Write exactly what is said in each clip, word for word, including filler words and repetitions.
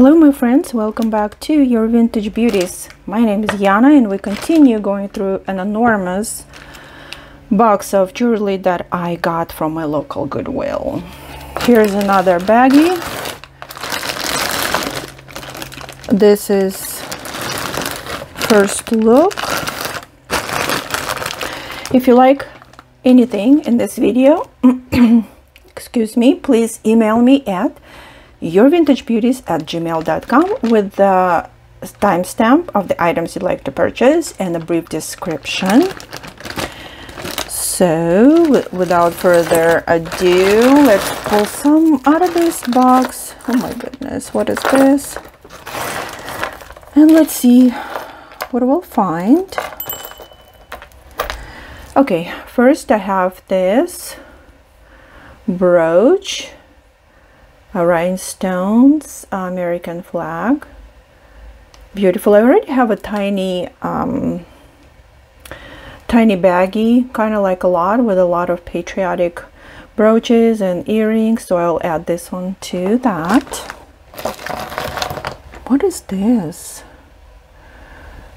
Hello my friends, welcome back to Your Vintage Beauties. My name is Yana and we continue going through an enormous box of jewelry that I got from my local Goodwill. Here's another baggie. This is first look. If you like anything in this video, excuse me, please email me at your vintage beauties at gmail dot com with the timestamp of the items you'd like to purchase and a brief description. So without further ado, let's pull some out of this box. Oh my goodness, what is this? And let's see what we'll find. Okay, first I have this brooch, Uh, rhinestones, uh, American flag, beautiful. I already have a tiny um, tiny baggie, kind of like a lot, with a lot of patriotic brooches and earrings, so I'll add this one to that. What is this?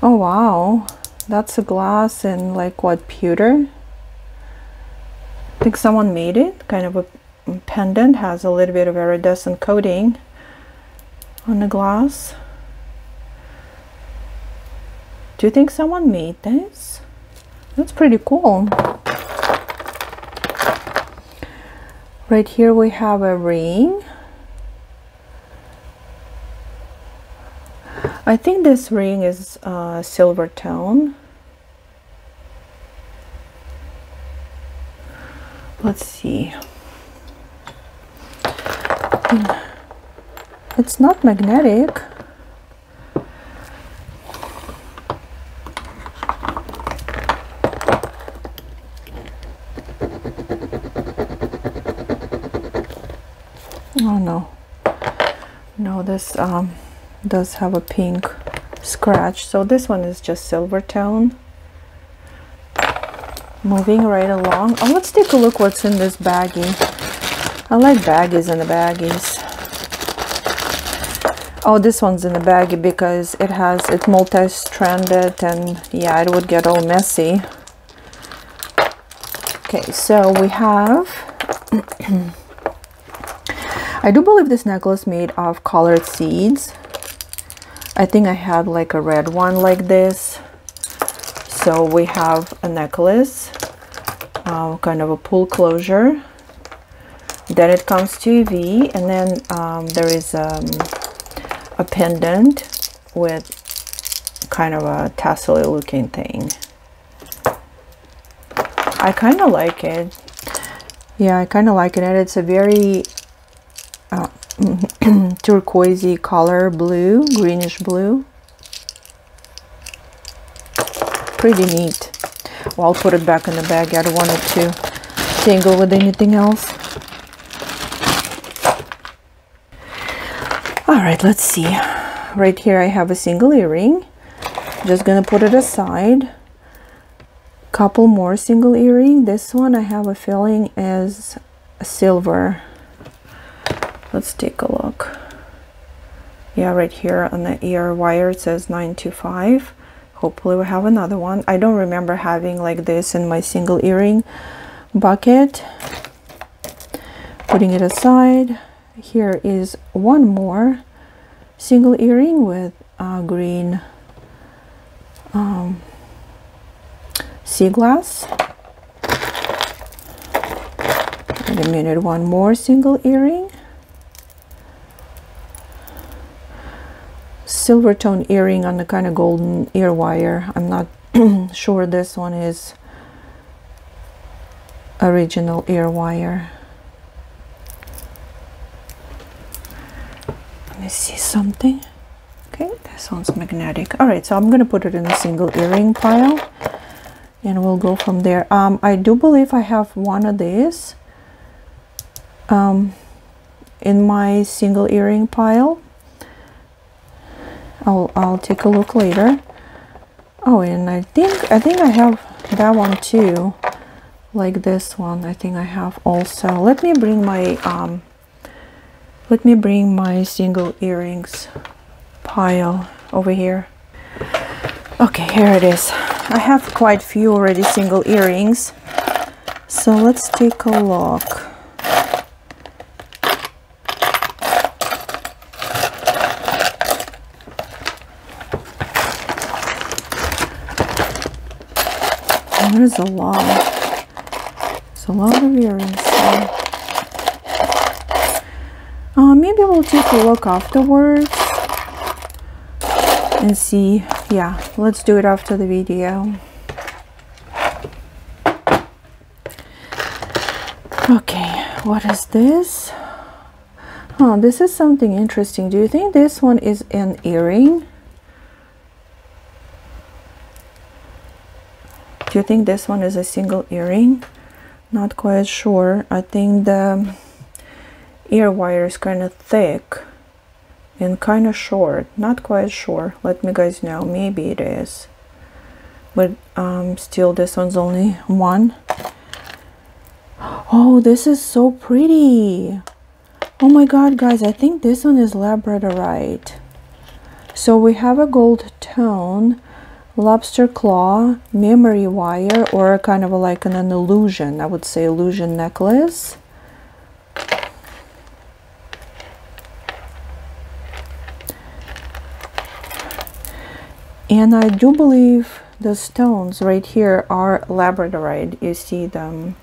Oh wow, that's a glass and like what, pewter? I think someone made it, kind of a pendant, has a little bit of iridescent coating on the glass. Do you think someone made this? That's pretty cool. Right here we have a ring. I think this ring is uh, silver tone. Let's see. It's not magnetic. Oh no, no, this um, does have a pink scratch, so this one is just silver tone. Moving right along, oh, let's take a look what's in this baggie. I like baggies in the baggies. Oh, this one's in the baggie because it has it multi-stranded, and yeah, it would get all messy. Okay, so we have I do believe this necklace made of colored seeds. I think I had like a red one like this. So we have a necklace, uh, kind of a pull closure. Then it comes to V, and then um, there is um, a pendant with kind of a tassel looking thing. I kind of like it. Yeah, I kind of like it. And it's a very uh, turquoisey color, blue, greenish blue. Pretty neat. Well, I'll put it back in the bag. I don't want it to tangle with anything else. Alright, let's see. Right here I have a single earring. Just gonna put it aside. Couple more single earring. This one I have a feeling is silver. Let's take a look. Yeah, right here on the ear wire it says nine two five. Hopefully we have another one. I don't remember having like this in my single earring bucket. Putting it aside. Here is one more single earring with uh, green um, sea glass. Wait a minute, one more single earring. Silver tone earring on the kind of golden ear wire. I'm not sure this one is original ear wire. Let me see something. Okay, this one's magnetic. All right, so I'm gonna put it in a single earring pile and we'll go from there. um I do believe I have one of these um in my single earring pile. I'll I'll take a look later. Oh, and I think I think I have that one too, like this one. I think I have also. Let me bring my um Let me bring my single earrings pile over here. Okay, here it is. I have quite few already single earrings, so let's take a look. There's a lot. There's a lot of earrings here. Uh, maybe we'll take a look afterwards and see. Yeah, let's do it after the video. Okay, what is this? Oh, this is something interesting. Do you think this one is an earring? Do you think this one is a single earring? Not quite sure. I think the ear wire is kind of thick and kind of short. Not quite sure. Let me guys know. Maybe it is. But um, still, this one's only one. Oh, this is so pretty. Oh my god, guys. I think this one is labradorite. So we have a gold tone, lobster claw, memory wire, or kind of like an, an illusion, I would say illusion necklace. And I do believe the stones right here are labradorite. You see them,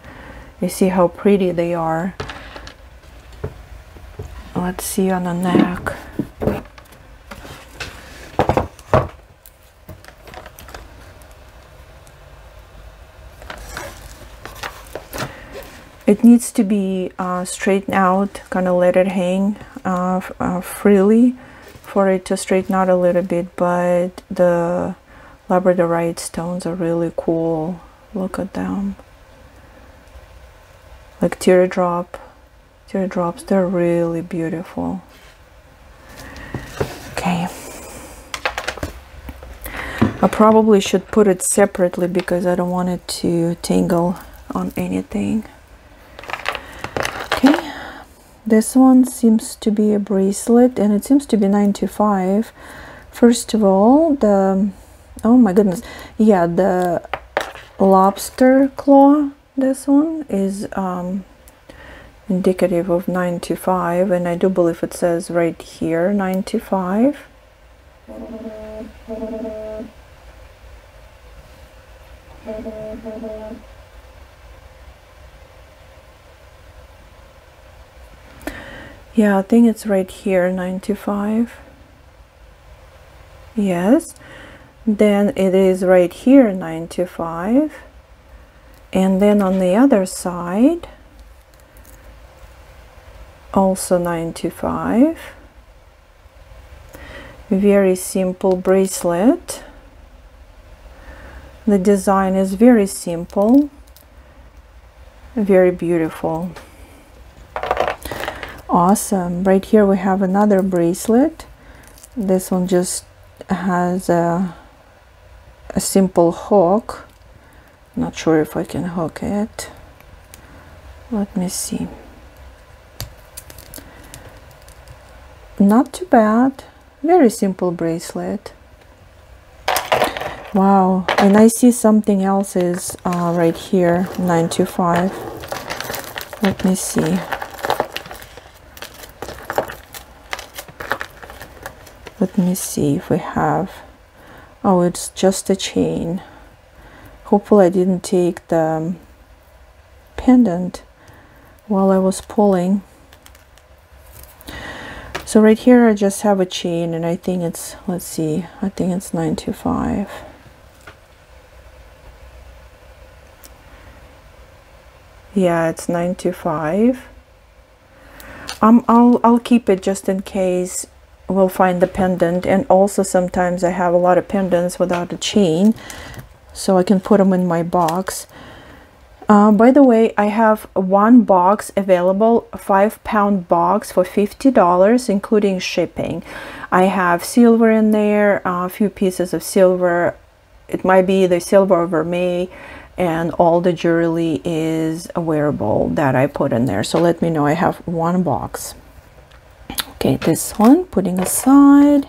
you see how pretty they are. Let's see on the neck. It needs to be uh, straightened out, kind of let it hang uh, uh, freely for it to straighten out a little bit, but the labradorite stones are really cool. Look at them. Like teardrop, teardrops, they're really beautiful. Okay. I probably should put it separately because I don't want it to tangle on anything. This one seems to be a bracelet, and it seems to be nine two five. First of all, the, oh my goodness, yeah, the lobster claw, this one is um, indicative of nine two five, and I do believe it says right here nine two five. Yeah, I think it's right here, nine two five. Yes. Then it is right here, nine two five. And then on the other side, also nine two five. Very simple bracelet. The design is very simple. Very beautiful. Awesome. Right here we have another bracelet. This one just has a, a simple hook. Not sure if I can hook it. Let me see. Not too bad. Very simple bracelet. Wow. And I see something else is uh, right here, nine two five. Let me see. Let me see if we have, oh, it's just a chain. Hopefully I didn't take the pendant while I was pulling. So right here I just have a chain, and I think it's, let's see, I think it's nine two five. Yeah, it's nine two five. Um, I'll, I'll keep it just in case we'll find the pendant. And also sometimes I have a lot of pendants without a chain, so I can put them in my box. Uh, by the way, I have one box available, a five pound box for fifty dollars including shipping. I have silver in there, a few pieces of silver. It might be the silver or vermeil, and all the jewelry is wearable that I put in there. So let me know. I have one box. Okay, this one, putting aside.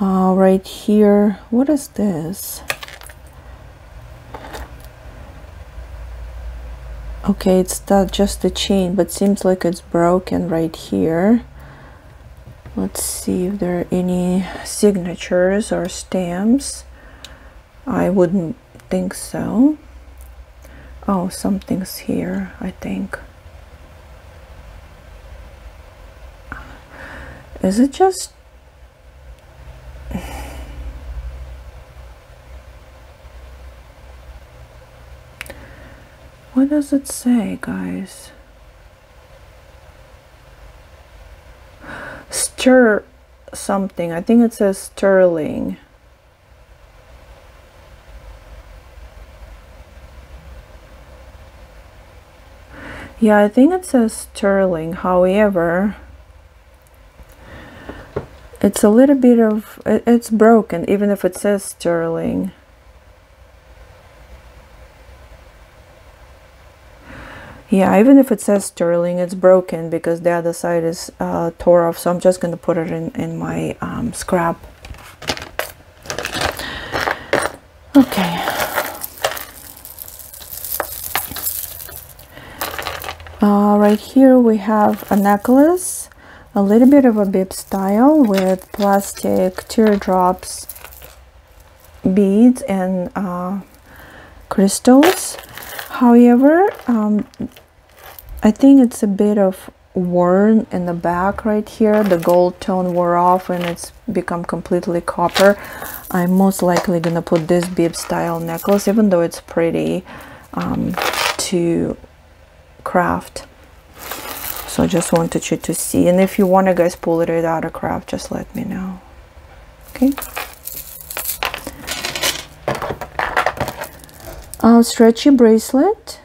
Uh, right here, what is this? Okay, it's not just the chain, but seems like it's broken right here. Let's see if there are any signatures or stamps. I wouldn't think so. Oh, something's here, I think. Is it just... What does it say, guys? Stir something. I think it says sterling. Yeah, I think it says sterling. However, it's a little bit of... It's broken, even if it says sterling. Yeah, even if it says sterling, it's broken because the other side is uh, tore off. So I'm just going to put it in, in my um, scrap. Okay. Uh, right here we have a necklace. A little bit of a bib style with plastic teardrops, beads, and uh, crystals. However, um, I think it's a bit of worn in the back right here. The gold tone wore off and it's become completely copper. I'm most likely gonna put this bib style necklace, even though it's pretty, um, to craft. So I just wanted you to see, and if you want to guys pull it out of craft, just let me know. Okay. Uh, stretchy bracelet,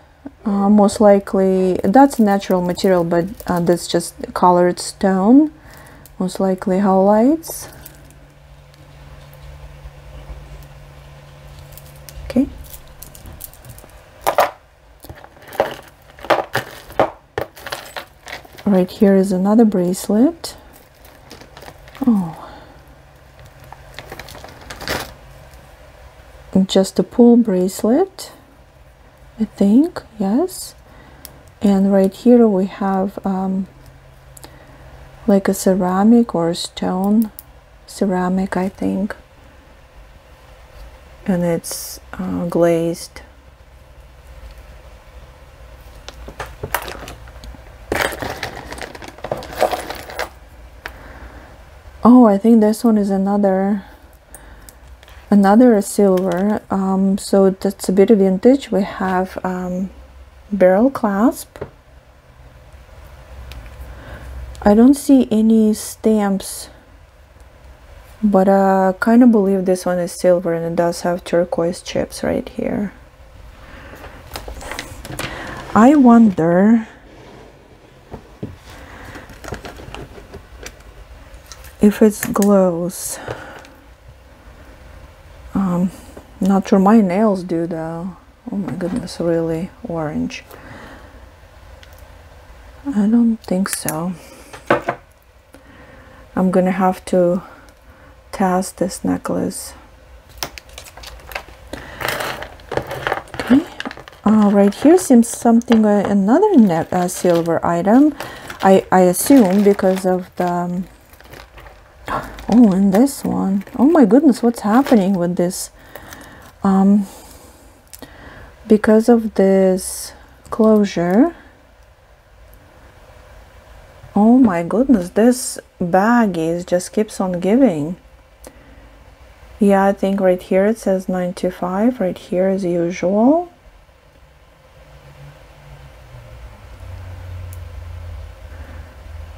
uh, most likely that's natural material, but uh, that's just colored stone, most likely howlites. Okay. Right here is another bracelet. Oh. Just a pull bracelet, I think, yes. And right here we have um, like a ceramic or a stone, ceramic I think, and it's uh, glazed. Oh, I think this one is another Another silver, um, so that's a bit of vintage. We have um, barrel clasp. I don't see any stamps, but I uh, kind of believe this one is silver, and it does have turquoise chips right here. I wonder if it's glows. Um, not sure, my nails do though. Oh my goodness, really orange. I don't think so. I'm gonna have to test this necklace. Okay. Uh, right here seems something, uh, another net, uh, silver item. I, I assume because of the... Um, Oh, and this one. Oh my goodness, what's happening with this? Um, because of this closure. Oh my goodness, this baggie just keeps on giving. Yeah, I think right here it says nine two five. Right here as usual.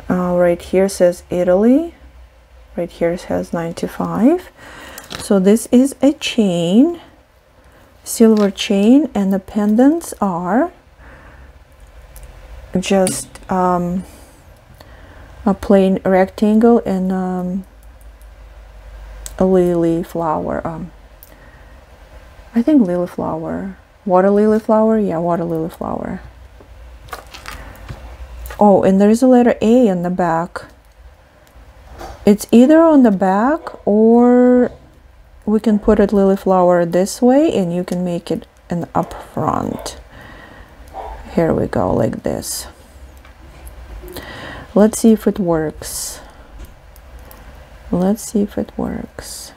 Uh, right here says Italy. Right here it has nine two five. So this is a chain, silver chain, and the pendants are just um, a plain rectangle and um, a lily flower. Um, I think lily flower, water lily flower. Yeah, water lily flower. Oh, and there is a letter A in the back. It's either on the back, or we can put it lily flower this way and you can make it an up front. Here we go, like this. Let's see if it works. Let's see if it works.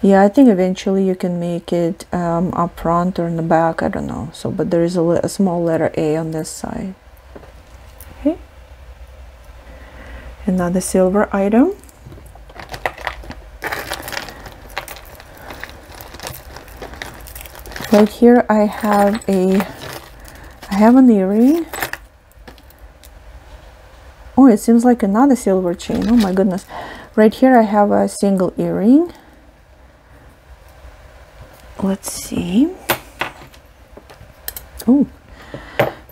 Yeah, I think eventually you can make it um, up front or in the back, I don't know. So, but there is a, a small letter A on this side. Okay. Another silver item. Right here I have a, I have an earring. Oh, it seems like another silver chain. Oh my goodness. Right here I have a single earring. Let's see. Oh,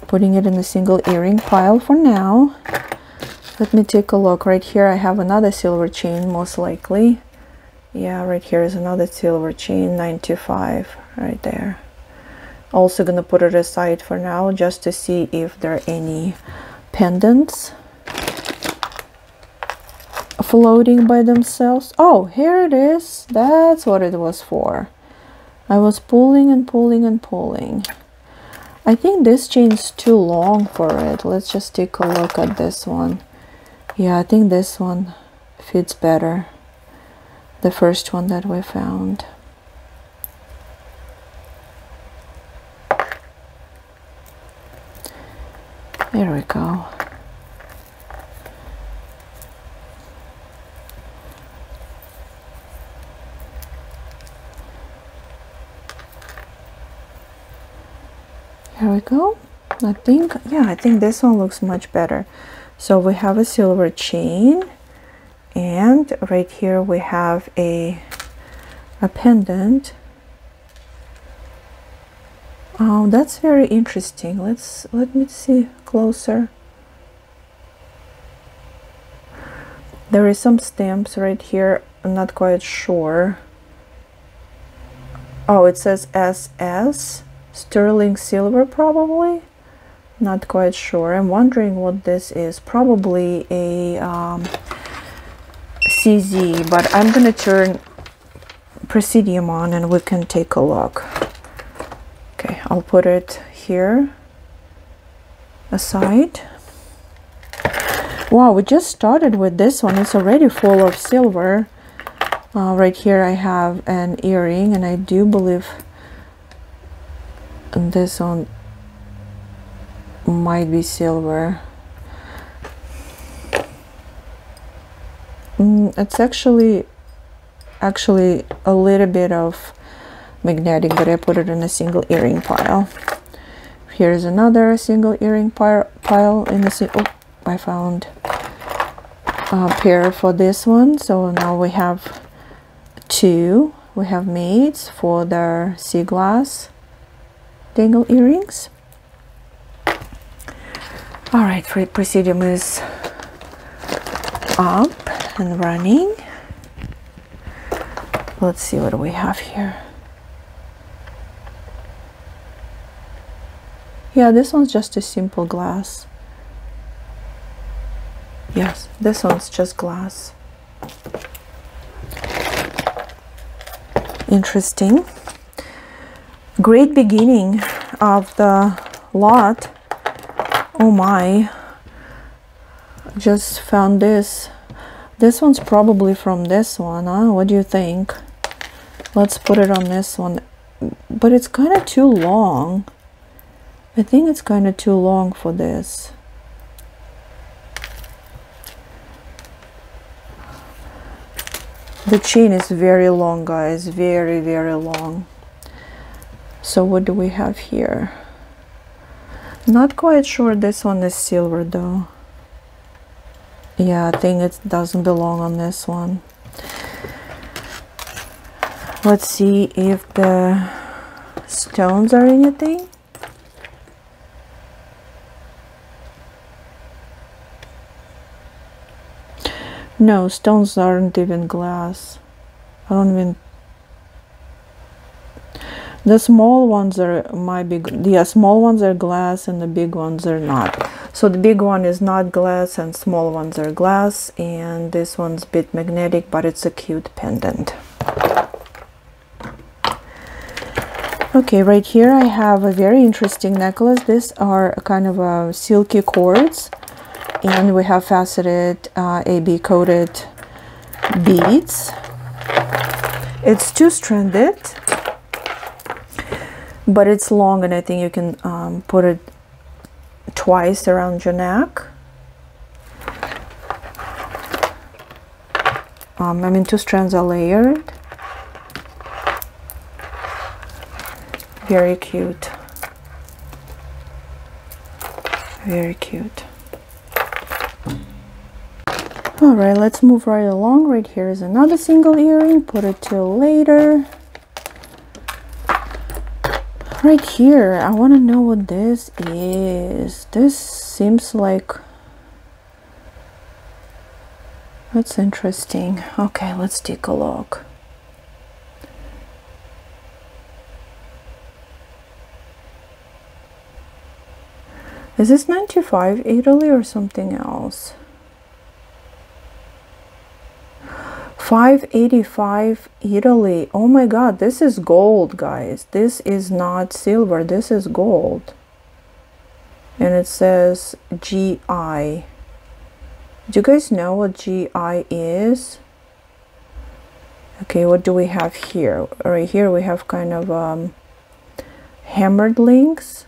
putting it in the single earring pile for now. Let me take a look. Right here I have another silver chain, most likely. Yeah, right here is another silver chain, nine two five, right there. Also gonna put it aside for now just to see if there are any pendants floating by themselves. Oh, here it is. That's what it was for. I was pulling and pulling and pulling. I think this chain's too long for it. Let's just take a look at this one. Yeah, I think this one fits better. The first one that we found. There we go. Here we go. I think, yeah, I think this one looks much better. So we have a silver chain, and right here we have a a pendant. Oh, that's very interesting. Let's let me see closer. There is some stamps right here. I'm not quite sure. Oh, it says S S. Sterling silver, probably. Not quite sure. I'm wondering what this is. Probably a um, C Z, but I'm gonna turn Presidium on and we can take a look. Okay, I'll put it here aside. Wow, we just started with this one. It's already full of silver. Uh, right here I have an earring, and I do believe and this one might be silver. Mm, it's actually actually a little bit of magnetic, but I put it in a single earring pile. Here's another single earring pile in the same. Oh, I found a pair for this one, so now we have two. We have mates for their sea glass dangle earrings. All right, Presidium is up and running. Let's see what we have here. Yeah, this one's just a simple glass. Yes, this one's just glass. Interesting. Great beginning of the lot. Oh my, just found this. This one's probably from this one, huh? What do you think? Let's put it on this one, but it's kind of too long. I think it's kind of too long for this. The chain is very long, guys, very very long. So what do we have here? Not quite sure. This one is silver though. Yeah, I think it doesn't belong on this one. Let's see if the stones are anything. No, stones aren't even glass. I don't even. The small ones are my big, yeah, small ones are glass and the big ones are not. So the big one is not glass and small ones are glass, and this one's a bit magnetic, but it's a cute pendant. Okay, right here I have a very interesting necklace. These are kind of a silky cords, and we have faceted uh, A B coated beads. It's two-stranded, but it's long, and I think you can um, put it twice around your neck. Um, I mean, two strands are layered. Very cute. Very cute. All right, let's move right along. Right here is another single earring. Put it till later. Right here, I want to know what this is. This seems like... that's interesting. Okay, let's take a look. Is this ninety-five Italy or something else? five eighty-five Italy. Oh my god, this is gold, guys. This is not silver, this is gold. And it says G I. Do you guys know what G I is? Okay, what do we have here? Right here we have kind of um, hammered links.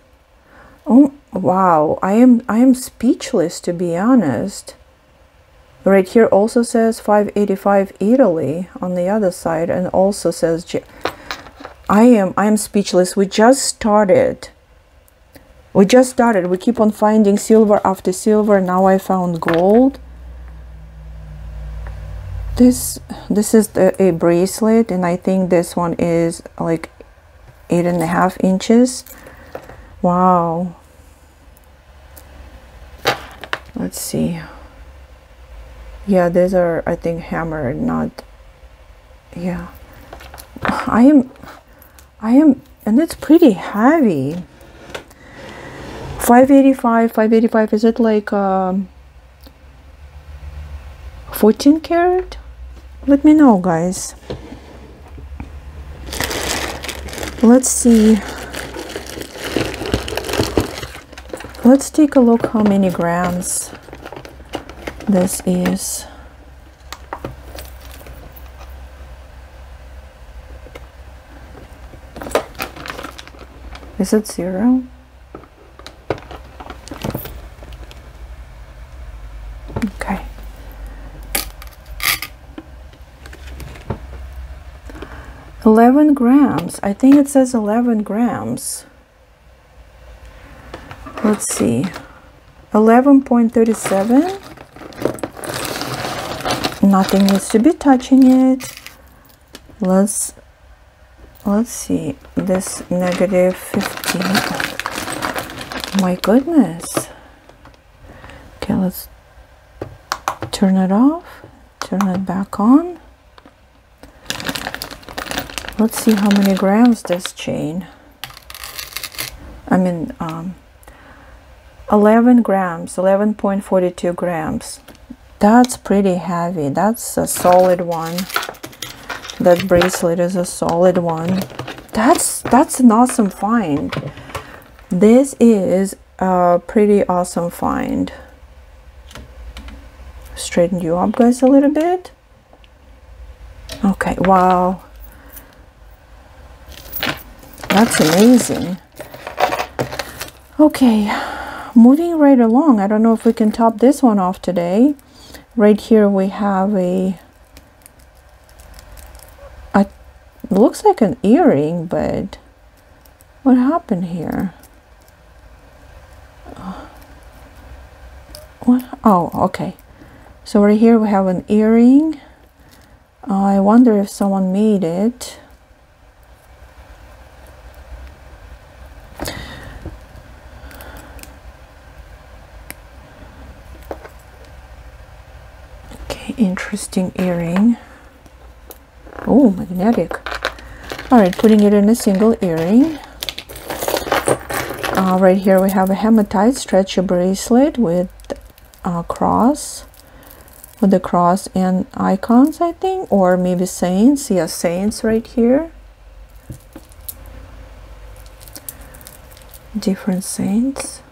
Oh wow, I am I am speechless, to be honest. Right here also says five eighty-five Italy on the other side, and also says G I am I am speechless. We just started. We just started. We keep on finding silver after silver. Now I found gold. This this is the, a bracelet, and I think this one is like eight and a half inches. Wow. Let's see. Yeah, these are, I think, hammered, not, yeah. I am, I am, and it's pretty heavy. five eighty-five, five eighty-five, is it like um, fourteen karat? Let me know, guys. Let's see. Let's take a look how many grams this is. Is it zero? Okay. Eleven grams. I think it says eleven grams. Let's see. Eleven point thirty-seven. Nothing needs to be touching it. Let's let's see. This negative fifteen. My goodness. Okay, let's turn it off. Turn it back on. Let's see how many grams this chain. I mean, um, eleven grams. Eleven point forty-two grams. That's pretty heavy. That's a solid one. That bracelet is a solid one. That's that's an awesome find. This is a pretty awesome find. Straighten you up, guys, a little bit. Okay, wow. That's amazing. Okay, moving right along. I don't know if we can top this one off today. Right here we have a, a, looks like an earring, but what happened here? What? Oh, okay. So right here we have an earring. Uh, I wonder if someone made it. Interesting earring. Oh, magnetic. All right, putting it in a single earring. Uh, right here we have a hematite stretchy bracelet with a cross, with a cross and icons, I think, or maybe saints. Yeah, saints right here. Different saints.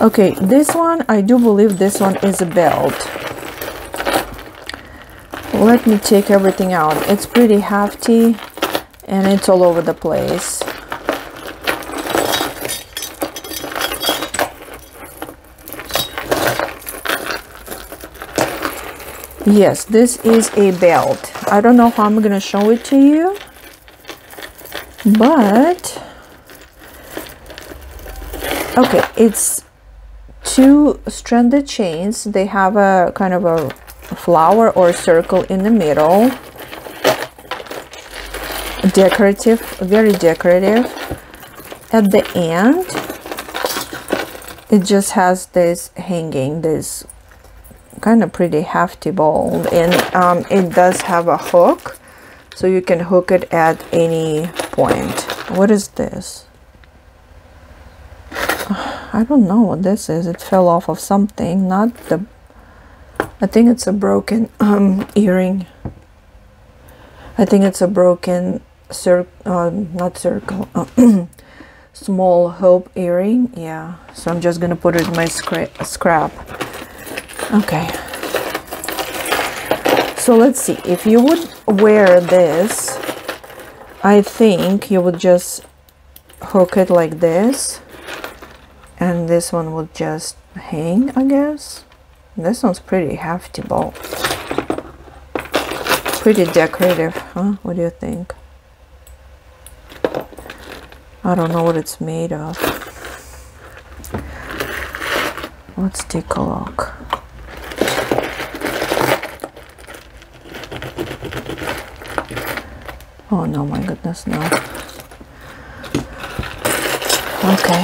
Okay, this one, I do believe this one is a belt. Let me take everything out. It's pretty hefty and it's all over the place. Yes, this is a belt. I don't know how I'm gonna show it to you, but okay, it's two stranded chains. They have a kind of a flower or circle in the middle. Decorative, very decorative. At the end it just has this hanging, this kind of pretty hefty bowl, and um, it does have a hook, so you can hook it at any point. What is this? I don't know what this is. It fell off of something. Not the, I think it's a broken um, earring. I think it's a broken cir uh, not circle, uh, small hoop earring. Yeah, so I'm just gonna put it in my scra scrap. Okay, so let's see. If you would wear this, I think you would just hook it like this, and this one would just hang, I guess. This one's pretty hefty ball. Pretty decorative, huh? What do you think? I don't know what it's made of. Let's take a look. Oh no, my goodness, no. Okay.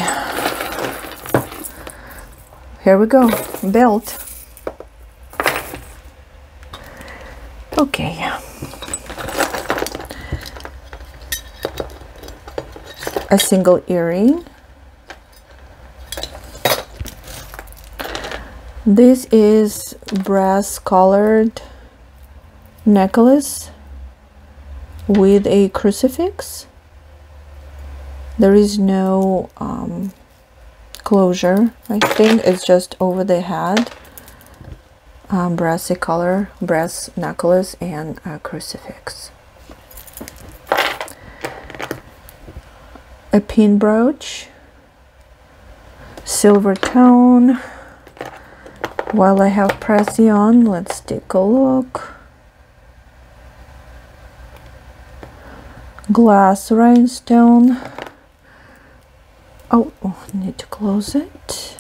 Here we go, belt. Okay, a single earring. This is brass colored necklace with a crucifix. There is no um, closure. I think it's just over the head. Um, brassy color, brass necklace, and a crucifix. A pin brooch, silver tone. While I have Presidium, let's take a look. Glass rhinestone. Oh, oh, need to close it.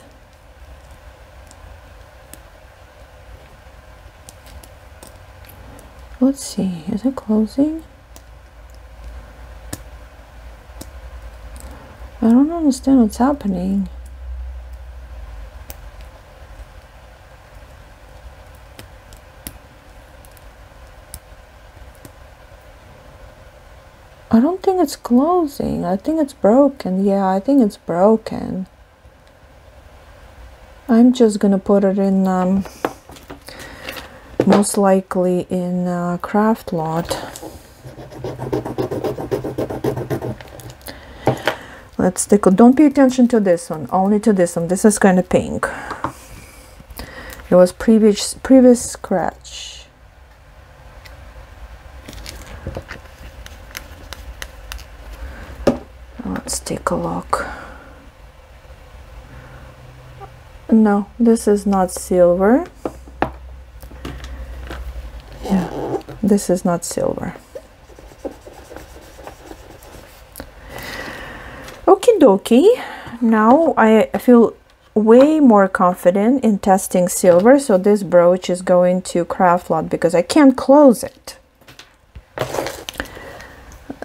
Let's see, is it closing? I don't understand what's happening. I don't think it's closing. I think it's broken. Yeah, I think it's broken. I'm just gonna put it in um most likely in a craft lot. Let's take a, don't pay attention to this one, only to this one. This is kind of pink. It was previous previous scratch. Let's take a look. No, this is not silver. This is not silver. Okie dokie. Now I feel way more confident in testing silver, so this brooch is going to craft lot because I can't close it.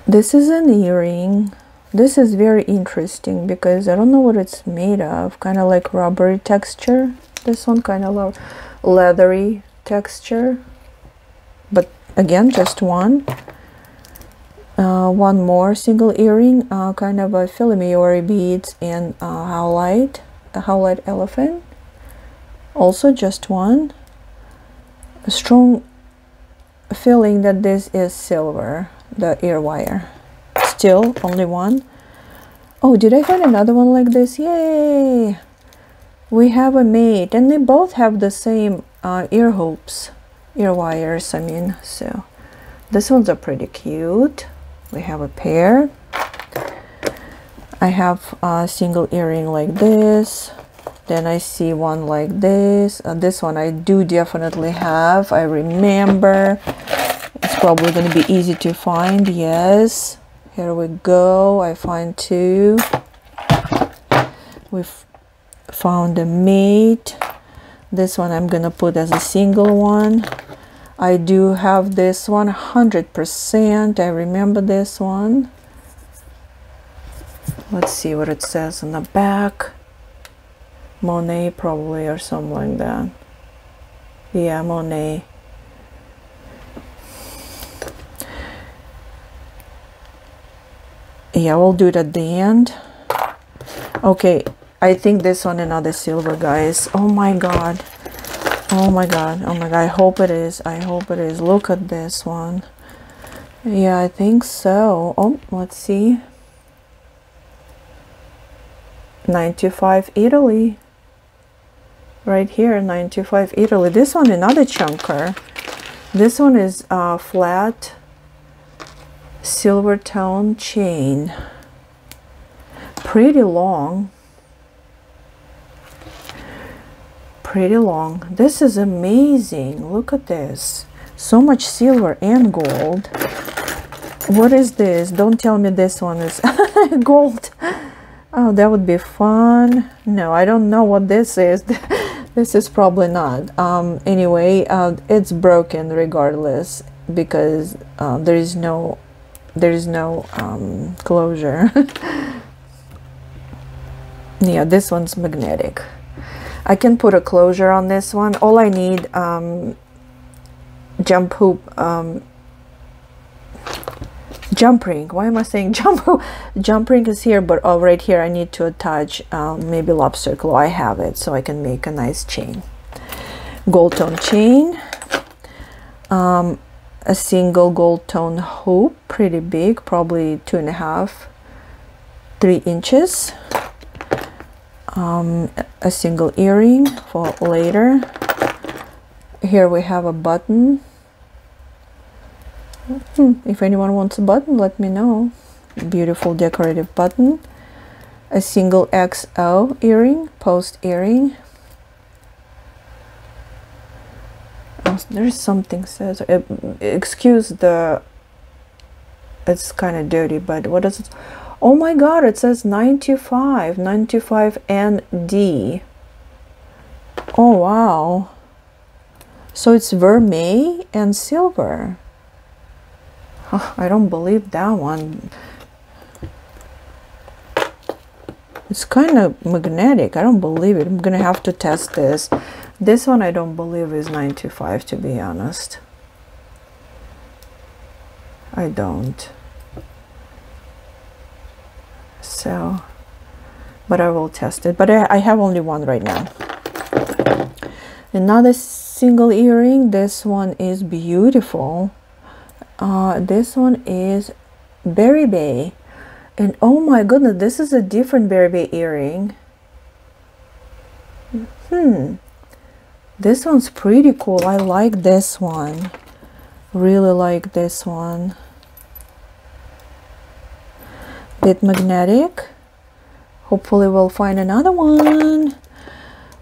This is an earring. This is very interesting because I don't know what it's made of. Kind of like rubbery texture. This one kind of leathery texture. But again, just one. uh, one more single earring, uh, kind of a filamentary beads and uh, howlite, a howlite elephant, also just one. A strong feeling that this is silver, the ear wire. Still only one. Oh, did I find another one like this? Yay! We have a mate, and they both have the same uh, ear hoops, ear wires, I mean. So these ones are pretty cute. We have a pair. I have a single earring like this. Then I see one like this. Uh, this one I do definitely have. I remember. It's probably going to be easy to find. Yes. Here we go. I find two. We've found a mate. This one I'm going to put as a single one. I do have this one one hundred percent. I remember this one. Let's see what it says on the back. Monet probably, or something like that. Yeah, Monet. Yeah, we'll do it at the end. Okay, I think this one another silver, guys. Oh my god. Oh my god. Oh my god. I hope it is. I hope it is. Look at this one. Yeah, I think so. Oh, let's see. ninety-five Italy. Right here, ninety-five Italy. This one another chunker. This one is uh, flat silver tone chain, pretty long, pretty long. This is amazing. Look at this, so much silver and gold. What is this? Don't tell me this one is gold. Oh, that would be fun. No, I don't know what this is. This is probably not. Um, anyway, uh, it's broken regardless, because uh, there is no there is no um, closure. Yeah, this one's magnetic. I can put a closure on this one. All I need, um, jump hoop, um, jump ring. Why am I saying jump hoop? Jump ring is here, but oh, right here I need to attach um, maybe lobster claw. I have it, so I can make a nice chain, gold tone chain. Um, a single gold tone hoop, pretty big, probably two and a half three inches. Um, a single earring for later. Here we have a button. Hmm, if anyone wants a button, let me know. Beautiful decorative button. A single X O earring, post earring. There's something says, uh, excuse the, it's kind of dirty, but what is it? Oh my god, it says ninety-five, ninety-five N D. Oh wow, so it's vermeil and silver. Oh, I don't believe that one. It's kind of magnetic. I don't believe it. I'm gonna have to test this. This one I don't believe is ninety-five, to be honest. I don't. So, but I will test it. But I, I have only one right now. Another single earring. This one is beautiful. Uh, this one is Berry Bay. And oh my goodness, this is a different Berry Bay earring. Hmm. This one's pretty cool. I like this one. Really like this one. Bit magnetic. Hopefully we'll find another one.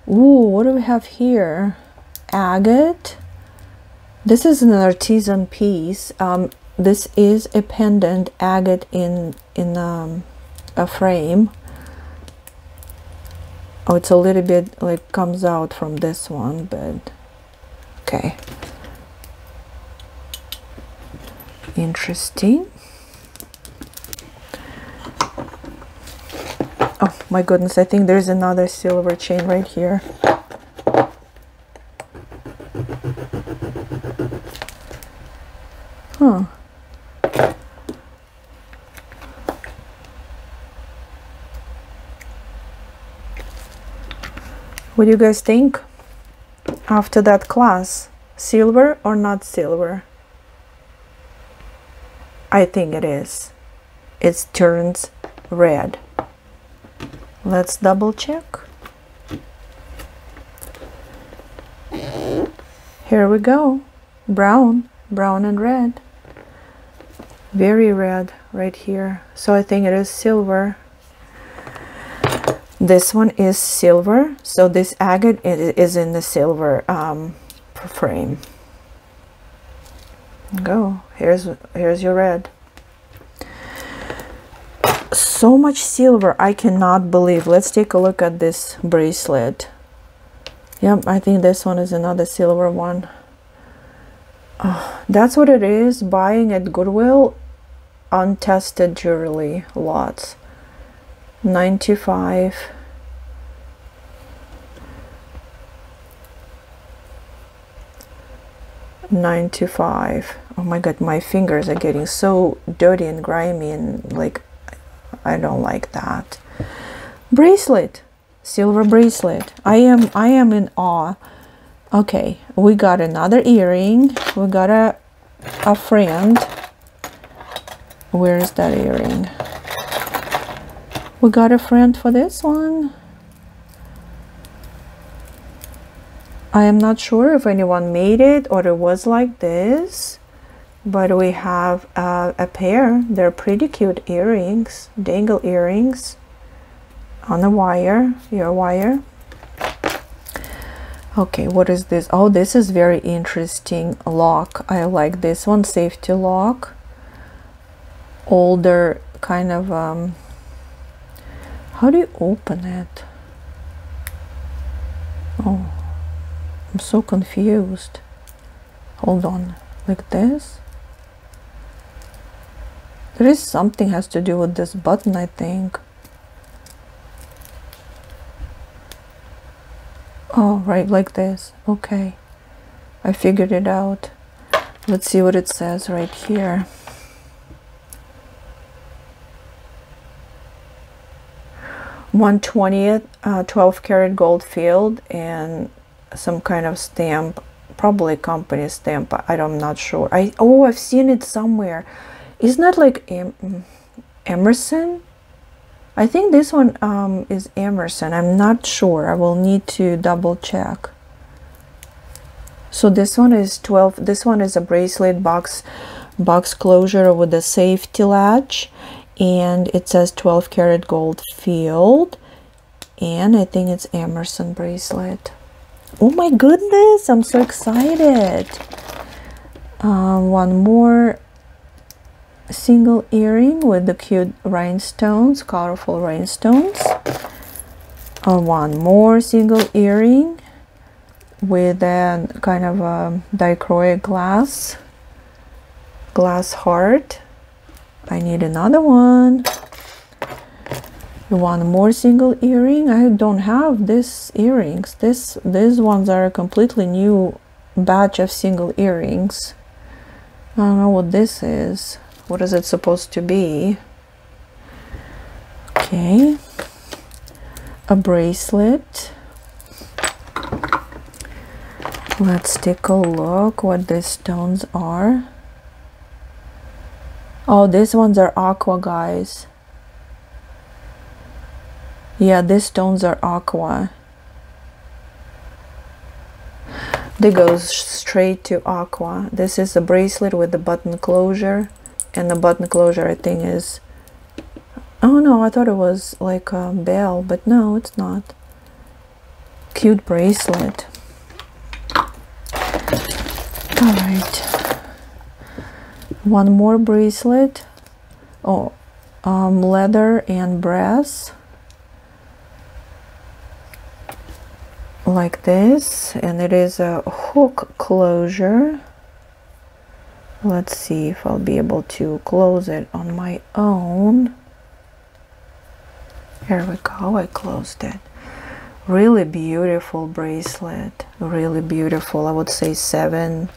Ooh, what do we have here? Agate. This is an artisan piece. Um, this is a pendant, agate in in um, a frame. Oh, it's a little bit like comes out from this one, but okay. Interesting. Oh my goodness, I think there's another silver chain right here. Huh. What do you guys think after that class? Silver or not silver? I think it is. It turns red. Let's double check. Here we go. Brown, brown and red. Very red right here. So I think it is silver. This one is silver. So this agate is in the silver um, frame. Go. Here's, here's your red. So much silver. I cannot believe. Let's take a look at this bracelet. Yep, I think this one is another silver one. Oh, that's what it is, buying at Goodwill, untested jewelry lots. ninety-five. ninety-five. Oh my god, my fingers are getting so dirty and grimy and like, I don't like that. Bracelet. Silver bracelet. I am I am in awe. Okay, we got another earring. We got a a friend. Where is that earring? We got a friend for this one. I am not sure if anyone made it or it was like this, but we have uh, a pair. They're pretty cute earrings, dangle earrings. On a wire, your wire. Okay, what is this? Oh, this is very interesting lock. I like this one, safety lock. Older kind of, um, how do you open it? Oh, I'm so confused. Hold on, like this? There is something has to do with this button, I think. Oh, right, like this. Okay, I figured it out. Let's see what it says right here. one twentieth uh, twelve karat gold field and some kind of stamp, probably company stamp. I don't, I'm not sure. I oh, I've seen it somewhere. Isn't that like em Emerson? I think this one um, is Emerson. I'm not sure. I will need to double check. So this one is twelve. This one is a bracelet box, box closure with a safety latch, and it says twelve karat gold field, and I think it's Emerson bracelet. Oh my goodness! I'm so excited. Uh, one more. Single earring with the cute rhinestones, colorful rhinestones. Uh, one more single earring with a kind of a dichroic glass, glass heart. I need another one. One more single earring. I don't have these earrings. This, these ones are a completely new batch of single earrings. I don't know what this is. What is it supposed to be? Okay, a bracelet. Let's take a look what these stones are. Oh, these ones are aqua, guys. Yeah, these stones are aqua. They go straight to aqua. This is a bracelet with the button closure. And the button closure, I think, is... Oh, no, I thought it was like a bell, but no, it's not. Cute bracelet. All right. One more bracelet. Oh, um, leather and brass. Like this. And it is a hook closure. Let's see if I'll be able to close it on my own. Here we go, I closed it. Really beautiful bracelet, really beautiful. I would say seven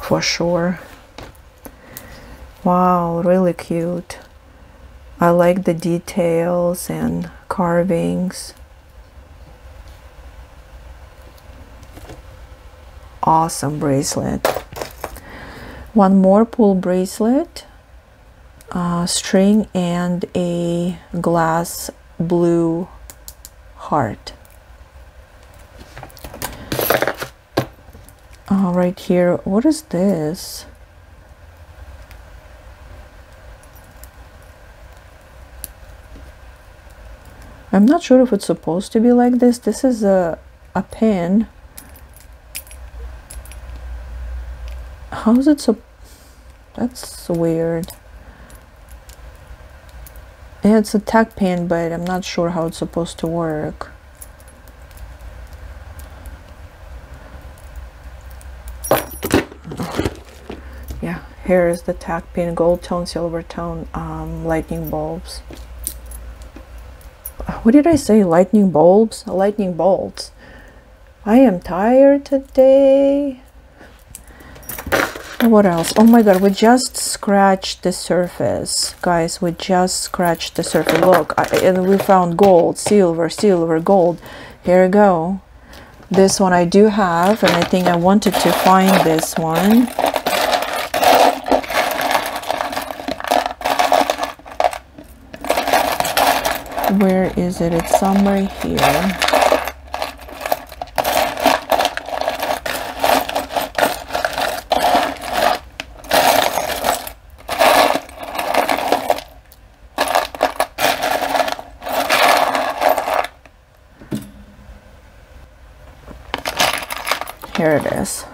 for sure. Wow, really cute. I like the details and carvings. awesome bracelet. One more pull bracelet, uh, string, and a glass blue heart. Uh, right here, what is this? I'm not sure if it's supposed to be like this. This is a, a pin. How is it so? That's weird. Yeah, it's a tack pin, but I'm not sure how it's supposed to work. Yeah, here is the tack pin, gold tone, silver tone, um, lightning bulbs. What did I say? Lightning bulbs? Lightning bolts. I am tired today. What else? Oh my god, we just scratched the surface. Guys, we just scratched the surface. Look, I, and we found gold, silver, silver, gold. Here we go. This one I do have, and I think I wanted to find this one. Where is it? It's somewhere here. Here it is.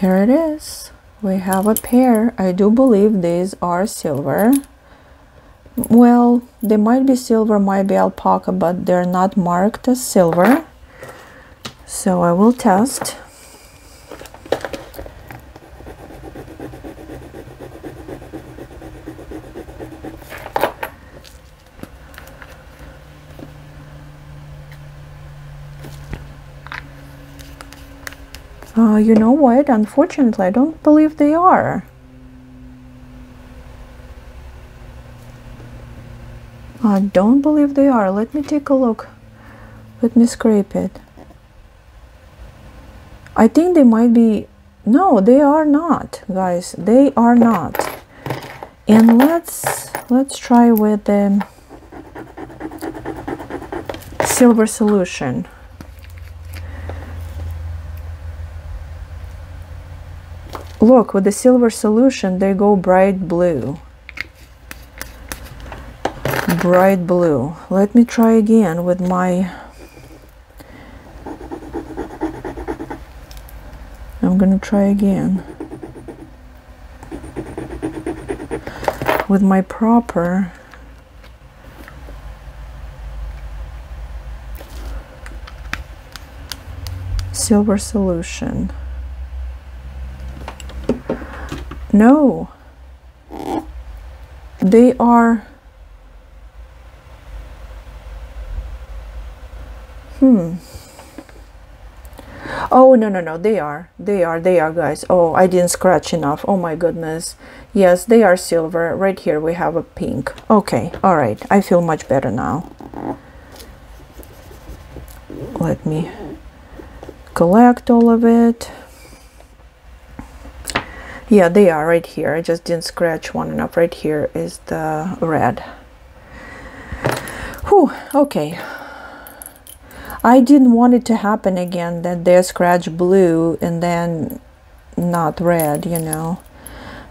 Here it is. We have a pair. I do believe these are silver. Well, they might be silver, might be alpaca, but they're not marked as silver. So I will test. Uh, you know what? Unfortunately, I don't believe they are. I don't believe they are. Let me take a look. Let me scrape it. I think they might be... No, they are not, guys. They are not. And let's let's try with the silver solution. Look, with the silver solution, they go bright blue. Bright blue. Let me try again with my... I'm gonna try again. With my proper... silver solution. No, they are, hmm, oh, no, no, no, they are, they are, they are, guys. Oh, I didn't scratch enough, oh my goodness, yes, they are silver. Right here we have a pink. Okay, all right, I feel much better now. Let me collect all of it. Yeah, they are right here. I just didn't scratch one enough. Right here is the red. Whew, okay. I didn't want it to happen again that they scratch blue and then not red, you know.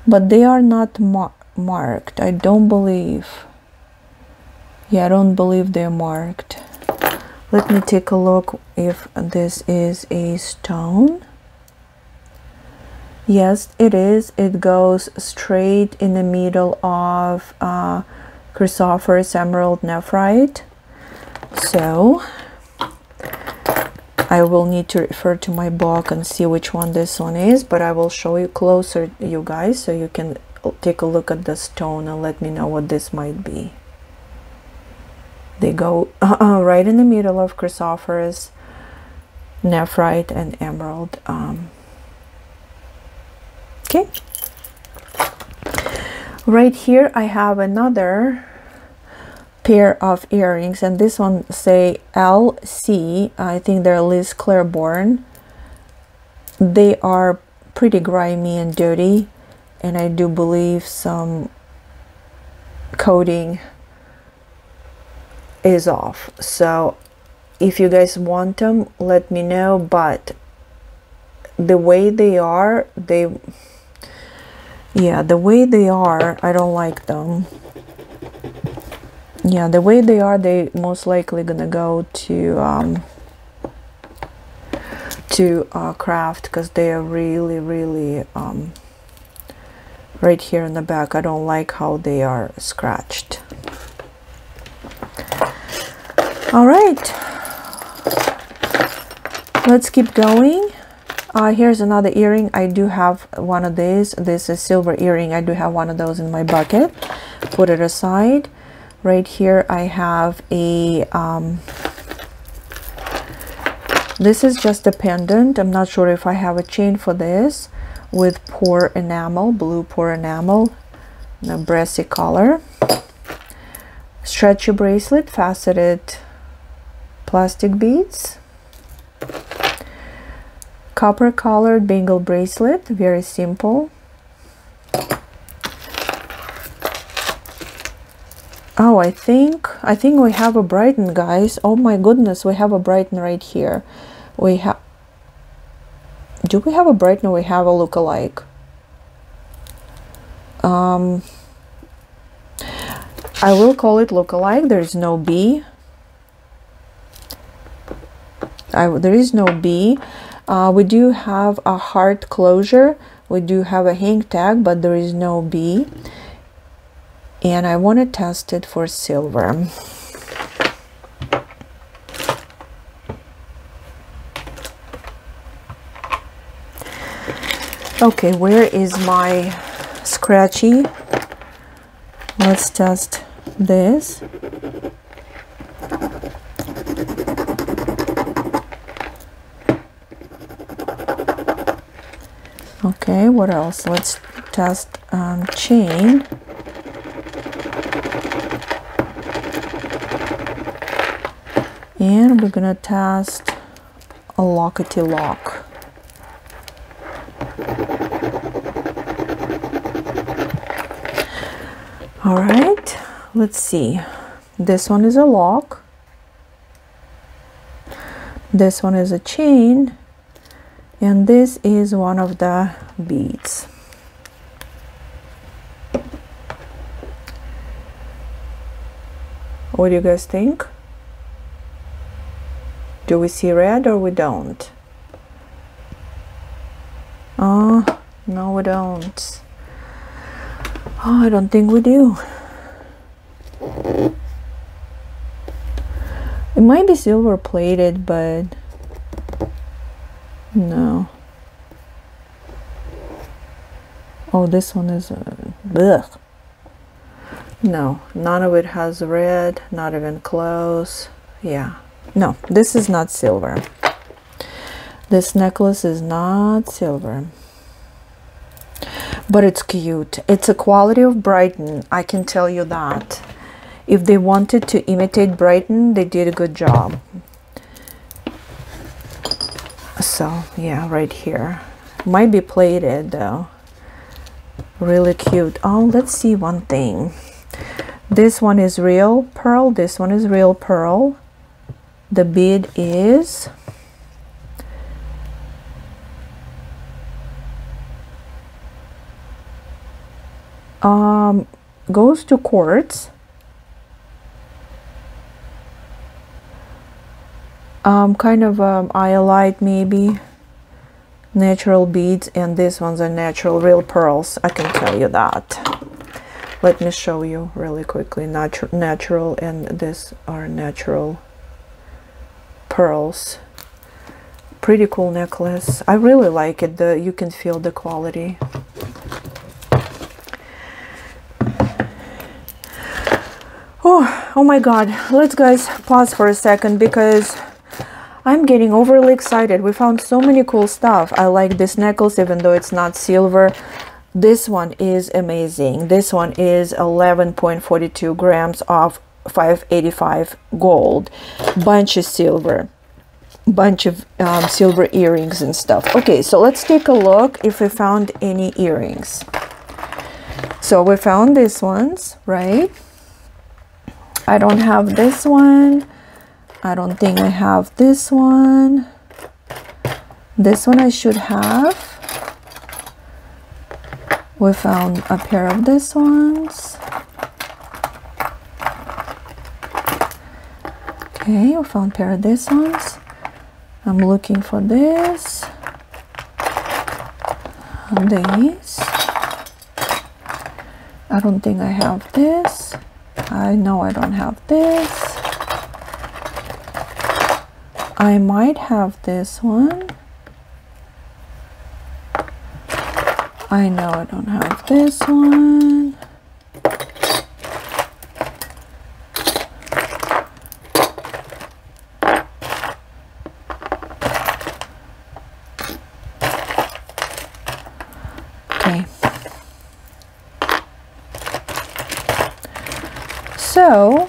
But they are not mar marked. I don't believe. Yeah, I don't believe they're marked. Let me take a look if this is a stone. Yes, it is. It goes straight in the middle of uh, Chrysophorus emerald nephrite. So I will need to refer to my book and see which one this one is, but I will show you closer, you guys, so you can take a look at the stone and let me know what this might be. They go uh, right in the middle of Chrysophorus nephrite and emerald. Um, Okay. Right here I have another pair of earrings, and this one say L C. I think they're Liz Claiborne. They are pretty grimy and dirty, and I do believe some coating is off. So if you guys want them, let me know, but the way they are, they yeah the way they are I don't like them. Yeah, the way they are, they most likely gonna go to um to uh, craft, because they are really really um right here in the back. I don't like how they are scratched. All right, let's keep going. Uh, here's another earring. I do have one of these. This is silver earring. I do have one of those in my bucket. Put it aside. Right here I have a um, this is just a pendant. I'm not sure if I have a chain for this, with pore enamel, blue pore enamel, in a brassy color. Stretchy bracelet, faceted plastic beads. Copper colored bangle bracelet, very simple. Oh, I think I think we have a Brighton, guys. Oh my goodness, we have a Brighton right here. We have do we have a Brighton? We have a look-alike. Um, I will call it look-alike. There is no B. I there is no B. Uh, we do have a heart closure, we do have a hang tag, but there is no B, and I want to test it for silver. Okay, where is my scratchy? Let's test this. Okay, what else? Let's test um, chain. And we're gonna test a lockety lock. All right, let's see. This one is a lock. This one is a chain. And this is one of the beads. What do you guys think? Do we see red or we don't? Oh, no, we don't. Oh, I don't think we do. It might be silver plated, but no. Oh, this one is uh, no, none of it has red, not even close. Yeah, no, this is not silver. This necklace is not silver, but it's cute. It's a quality of Brighton, I can tell you that. If they wanted to imitate Brighton, they did a good job. So yeah, right here might be plated though. Really cute. Oh, let's see one thing. This one is real pearl, this one is real pearl. The bead is um goes to quartz. Um, kind of um, iolite, maybe natural beads, and these ones are natural, real pearls, I can tell you that. Let me show you really quickly. Natu natural, and these are natural pearls. Pretty cool necklace. I really like it. The you can feel the quality. Oh, oh my God! Let's guys pause for a second, because I'm getting overly excited. We found so many cool stuff. I like this necklace, even though it's not silver. This one is amazing. This one is eleven point four two grams of five eighty-five gold, bunch of silver, bunch of um, silver earrings and stuff. Okay, so let's take a look if we found any earrings. So we found these ones, right? I don't have this one. I don't think I have this one. This one I should have. We found a pair of these ones. Okay, we found a pair of these ones. I'm looking for this and these. I don't think I have this. I know I don't have this. I might have this one. I know I don't have this one. So,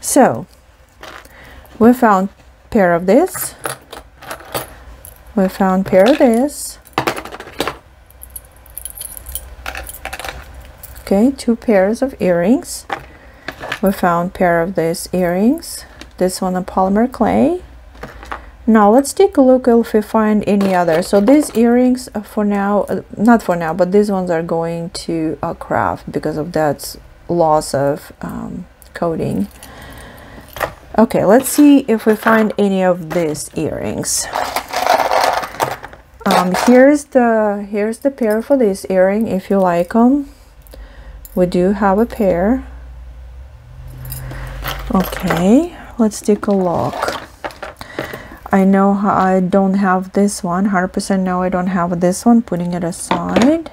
so we found pair of this, we found pair of this, okay, two pairs of earrings, we found pair of these earrings, this one a polymer clay. Now let's take a look if we find any other. So these earrings are for now, uh, not for now, but these ones are going to a uh, craft because of that's loss of um, coating. Okay, let's see if we find any of these earrings. Um, here's the here's the pair for this earring. If you like them, we do have a pair. Okay, let's take a look. I know I don't have this one. one hundred percent no, I don't have this one. Putting it aside.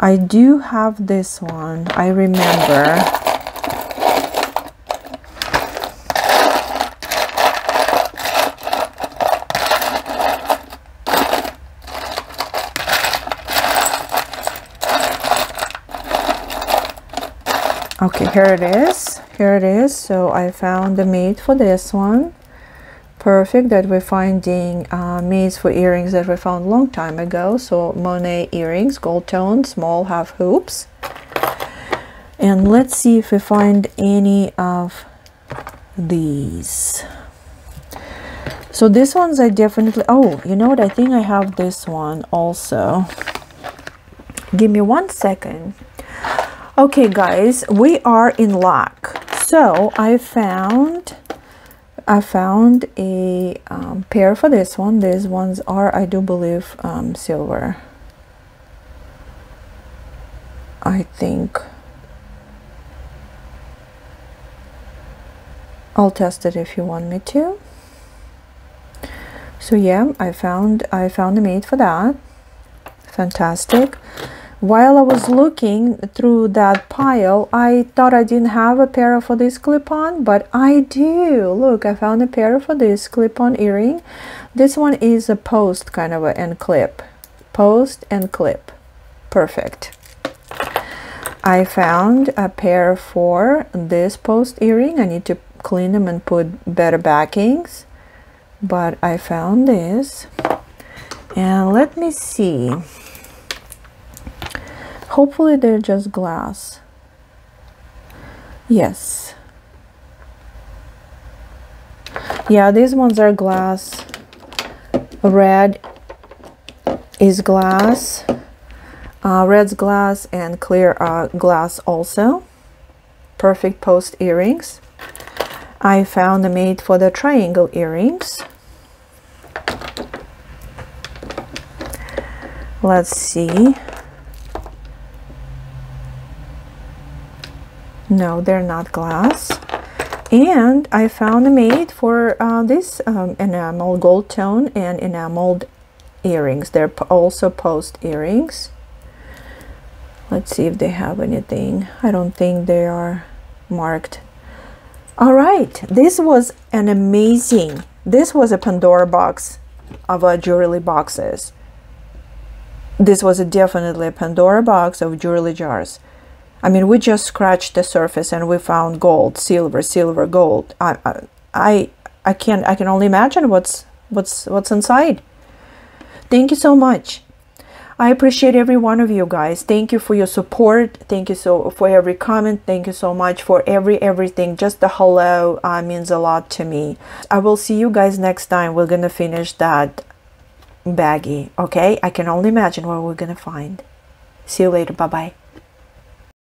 I do have this one, I remember. Okay, here it is, here it is. So I found the mate for this one. Perfect that we're finding uh, mates for earrings that we found a long time ago. So Monet earrings, gold tone, small, half hoops. And let's see if we find any of these. So these ones I definitely, oh, you know what, I think I have this one also. Give me one second. Okay guys, we are in luck. So I found I found a um, pair for this one. These ones are, I do believe, um, silver. I think. I'll test it if you want me to. So yeah, I found I found a mate for that. Fantastic. While I was looking through that pile, I thought I didn't have a pair for this clip-on, but I do. Look, I found a pair for this clip-on earring. This one is a post kind of a and clip. Post and clip. Perfect. I found a pair for this post earring. I need to clean them and put better backings. But I found this. And let me see. Hopefully they're just glass. Yes. Yeah, these ones are glass. Red is glass. Uh, red's glass and clear uh, glass also. Perfect post earrings. I found a mate for the triangle earrings. Let's see. No, they're not glass. And I found a mate for uh, this um, enamel, gold tone and enameled earrings. They're also post earrings. Let's see if they have anything. I don't think they are marked. All right, this was an amazing, this was a Pandora box of our jewelry boxes. This was a definitely a Pandora box of jewelry jars. I mean, we just scratched the surface and we found gold, silver, silver, gold. I, I, I can't, I can only imagine what's, what's, what's inside. Thank you so much. I appreciate every one of you guys. Thank you for your support. Thank you so for every comment. Thank you so much for every everything. Just the hello uh, means a lot to me. I will see you guys next time. We're gonna finish that baggie. Okay, I can only imagine what we're gonna find. See you later. Bye bye.